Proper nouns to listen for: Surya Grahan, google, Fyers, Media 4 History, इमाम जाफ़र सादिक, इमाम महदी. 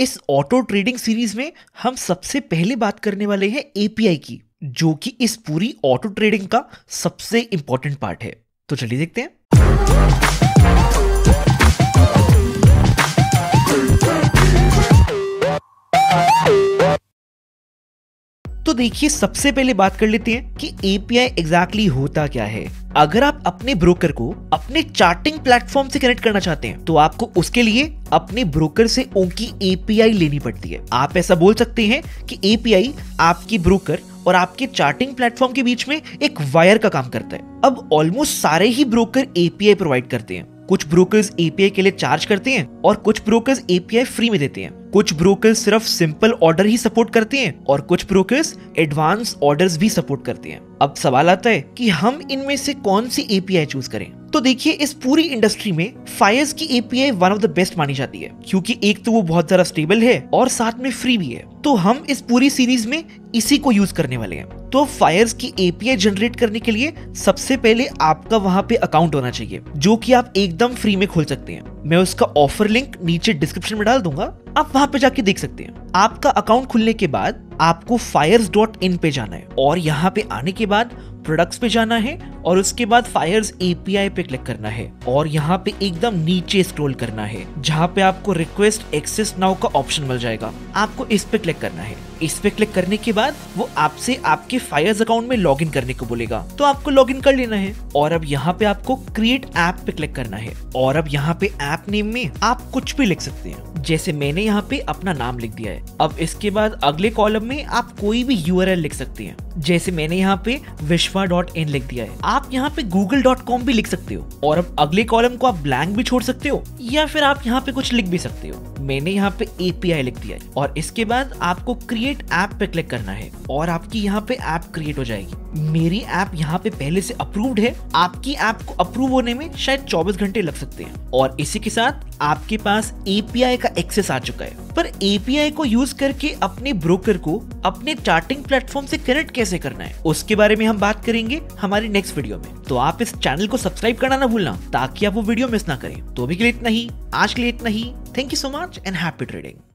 इस auto trading series में हम सबसे पहले बात करने वाले हैं एपीआई की, जो कि इस पूरी ऑटो ट्रेडिंग का सबसे इंपॉर्टेंट पार्ट है। तो चलिए देखते हैं। तो देखिए, सबसे पहले बात कर लेते हैं कि एपीआई एग्जैक्टली होता क्या है। अगर आप अपने ब्रोकर को अपने चार्टिंग प्लेटफॉर्म से कनेक्ट करना चाहते हैं तो आपको उसके लिए अपने ब्रोकर से उनकी एपीआई लेनी पड़ती है। आप ऐसा बोल सकते हैं कि एपीआई आपकी ब्रोकर और आपके चार्टिंग प्लेटफॉर्म के बीच में एक वायर का काम करता है। अब ऑलमोस्ट सारे ही ब्रोकर एपीआई प्रोवाइड करते हैं। कुछ ब्रोकर्स एपीआई के लिए चार्ज करते हैं और कुछ ब्रोकर्स एपीआई फ्री में देते हैं। कुछ ब्रोकर्स सिर्फ सिंपल ऑर्डर ही सपोर्ट करते हैं और कुछ ब्रोकर्स एडवांस ऑर्डर्स भी सपोर्ट करते हैं। अब सवाल आता है कि हम इनमें से कौन सी एपीआई चूज करें। तो देखिए, इस पूरी इंडस्ट्री में फायर्स की API one of the best मानी जाती है, क्योंकि एक तो वो बहुत ज्यादा स्टेबल है और साथ में फ्री भी है। तो हम इस पूरी सीरीज में इसी को यूज करने वाले हैं। तो फायर्स की एपीआई जनरेट करने के लिए सबसे पहले आपका वहाँ पे अकाउंट होना चाहिए, जो कि आप एकदम फ्री में खोल सकते हैं। मैं उसका ऑफर लिंक नीचे डिस्क्रिप्शन में डाल दूंगा, आप वहाँ पे जाके देख सकते हैं। आपका अकाउंट खुलने के बाद आपको fyers.in पे जाना है और यहाँ पे आने के बाद प्रोडक्ट्स पे जाना है और उसके बाद फायर्स एपीआई पे क्लिक करना है और यहाँ पे एकदम नीचे स्क्रॉल करना है, जहाँ पे आपको रिक्वेस्ट एक्सेस नाउ का ऑप्शन मिल जाएगा। आपको इस पे क्लिक करना है। इस पे क्लिक करने के बाद वो आपसे आपके फायर्स अकाउंट में लॉगिन करने को बोलेगा, तो आपको लॉगिन कर लेना है। और अब यहाँ पे आपको क्रिएट ऐप पे क्लिक करना है और अब यहाँ पे ऐप नेम में आप कुछ भी लिख सकते हैं। जैसे मैंने यहाँ पे अपना नाम लिख दिया है। अब इसके बाद अगले कॉलम में आप कोई भी यूआरएल लिख सकते हैं। जैसे मैंने यहाँ पे vishwa.in लिख दिया है। आप यहाँ पे google.com भी लिख सकते हो और अब अगले कॉलम को आप ब्लैंक भी छोड़ सकते हो या फिर आप यहाँ पे कुछ लिख भी सकते हो। मैंने यहाँ पे एपीआई लिख दिया है और इसके बाद आपको क्रिएट ऐप पे क्लिक करना है और आपकी यहाँ पे ऐप क्रिएट हो जाएगी। मेरी ऐप यहाँ पे पहले से अप्रूव्ड है। आपकी ऐप को अप्रूव होने में शायद 24 घंटे लग सकते हैं और इसी के साथ आपके पास एपीआई का एक्सेस आ चुका है। पर एपीआई को यूज करके अपने ब्रोकर को अपने चार्टिंग प्लेटफॉर्म से कनेक्ट कैसे करना है, उसके बारे में हम बात करेंगे हमारे नेक्स्ट वीडियो में। तो आप इस चैनल को सब्सक्राइब करना ना भूलना ताकि आप वो वीडियो मिस ना करें। तो अभी के लिए इतना ही, आज के लिए इतना ही। Thank you so much and happy trading.